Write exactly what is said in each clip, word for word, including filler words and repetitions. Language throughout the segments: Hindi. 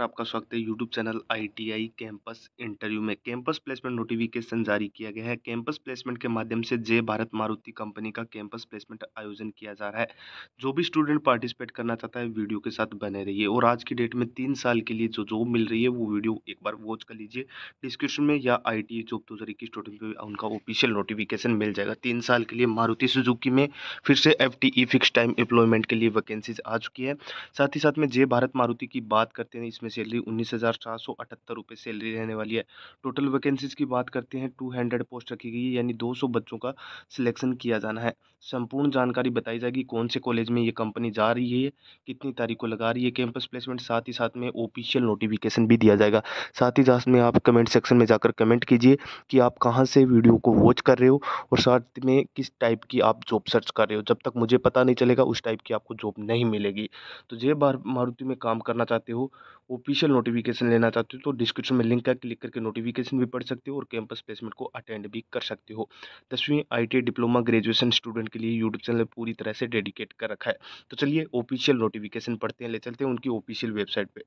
आपका स्वागत है YouTube channel I T I campus interview में। कैंपस प्लेसमेंट नोटिफिकेशन जारी किया गया है। कैंपस प्लेसमेंट के माध्यम से जय भारत मारुति कंपनी का कैंपस प्लेसमेंट आयोजन किया जा रहा है। जो भी स्टूडेंट पार्टिसिपेट करना चाहता है वीडियो के साथ बने रहिए। और आज की डेट में तीन साल के लिए जो जॉब मिल रही है वो वीडियो एक बार वॉच कर लीजिए। डिस्क्रिप्शन में या आई टी आई जॉब दो हज़ार इक्कीस टोटल उनका ऑफिशियल नोटिफिकेशन मिल जाएगा। तीन साल के लिए मारुति सुजुकी में फिर से F T E fix time employment के लिए वैकेंसीज आ चुकी है। साथ ही साथ में जय भारत मारुति की बात करते हैं, में सैलरी उन्नीस हज़ार चार सौ अठहत्तर रुपये सैलरी रहने वाली है। टोटल वैकेंसीज की बात करते हैं, टू हंड्रेड पोस्ट रखी गई है, यानी दो सौ बच्चों का सिलेक्शन किया जाना है। संपूर्ण जानकारी बताई जाएगी कौन से कॉलेज में ये कंपनी जा रही है, कितनी तारीख को लगा रही है कैंपस प्लेसमेंट, साथ ही साथ में ऑफिशियल नोटिफिकेशन भी दिया जाएगा। साथ ही साथ में आप कमेंट सेक्शन में जाकर कमेंट कीजिए कि आप कहाँ से वीडियो को वॉच कर रहे हो और साथ में किस टाइप की आप जॉब सर्च कर रहे हो। जब तक मुझे पता नहीं चलेगा उस टाइप की आपको जॉब नहीं मिलेगी। तो जय भारत मारुति में काम करना चाहते हो, ऑफिशियल नोटिफिकेशन लेना चाहते हो तो डिस्क्रिप्शन में लिंक है, क्लिक करके नोटिफिकेशन भी पढ़ सकते हो और कैंपस प्लेसमेंट को अटेंड भी कर सकते हो। दसवीं I T I diploma graduation student के लिए यूट्यूब चैनल पूरी तरह से डेडिकेट कर रखा है। तो चलिए ऑफिशियल नोटिफिकेशन पढ़ते हैं, ले चलते हैं उनकी ऑफिशियल वेबसाइट पे।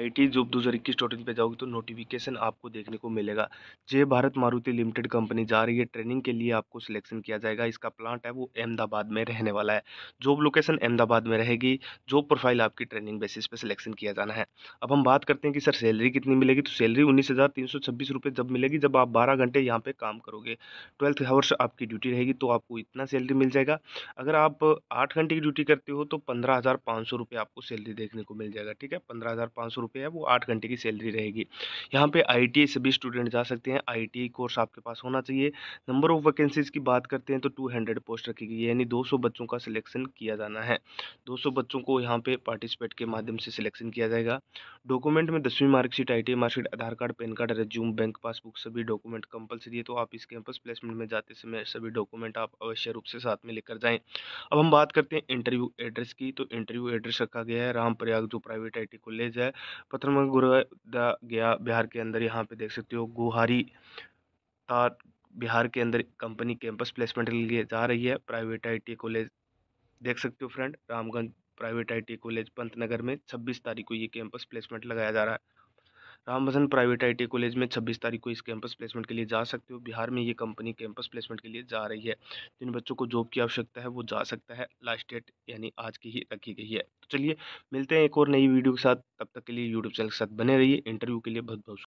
आई टी आई जॉब दो हज़ार इक्कीस टोटल पर जाओगे तो नोटिफिकेशन आपको देखने को मिलेगा। जय भारत मारुति लिमिटेड कंपनी जा रही है, ट्रेनिंग के लिए आपको सिलेक्शन किया जाएगा। इसका प्लांट है वो अहमदाबाद में रहने वाला है। जॉब लोकेशन अहमदाबाद में रहेगी। जॉब प्रोफाइल आपकी ट्रेनिंग बेसिस पे सिलेक्शन किया जाना है। अब हम बात करते हैं कि सर सैलरी कितनी मिलेगी, तो सैलरी उन्नीस हज़ार तीन सौ छब्बीस रुपये जब मिलेगी जब आप बारह घंटे यहाँ पर काम करोगे। ट्वेल्थ हावर्स आपकी ड्यूटी रहेगी तो आपको इतना सैलरी मिल जाएगा। अगर आप आठ घंटे की ड्यूटी करते हो तो पंद्रह हज़ार पाँच सौ रुपये आपको सैलरी देखने को मिल जाएगा। ठीक है, पंद्रह हज़ार पाँच सौ है वो आठ घंटे की सैलरी रहेगी। यहाँ पे आई टी आई सभी स्टूडेंट जा सकते हैं। आई टी आई कोर्स आपके पास होना चाहिए। नंबर ऑफ वैकेंसीज की बात करते हैं तो दो सौ पोस्ट रखी गई है, यानी दो सौ बच्चों का सिलेक्शन किया जाना है। दो सौ बच्चों को यहाँ पे पार्टिसिपेट के माध्यम से सिलेक्शन किया जाएगा। डॉक्यूमेंट में दसवीं marksheet, I T I marksheet, Aadhaar card, pan card, resume, bank passbook सभी डॉक्यूमेंट कंपलसरी है। तो आप इस कैंपस प्लेसमेंट में जाते समय सभी डॉक्यूमेंट आप अवश्य रूप से साथ में लेकर जाएँ। अब हम बात करते हैं इंटरव्यू एड्रेस की, तो इंटरव्यू एड्रेस रखा गया है रामप्रयाग जो private I T I college है, पतनगर गुरदा गया बिहार के अंदर। यहाँ पे देख सकते हो गुहारी तार बिहार के अंदर कंपनी कैंपस प्लेसमेंट के लिए जा रही है। Private I T I college देख सकते हो friend, Ramganj private I T I college Pantnagar में छब्बीस तारीख को ये कैंपस प्लेसमेंट लगाया जा रहा है। Rambasan private I T I college में छब्बीस तारीख को इस कैंपस प्लेसमेंट के लिए जा सकते हो। बिहार में ये कंपनी कैंपस प्लेसमेंट के लिए जा रही है। जिन बच्चों को जॉब की आवश्यकता है वो जा सकता है। लास्ट डेट यानी आज की ही रखी गई है। तो चलिए मिलते हैं एक और नई वीडियो के साथ, तब तक के लिए यूट्यूब चैनल के साथ बने रहिए। इंटरव्यू के लिए बहुत बहुत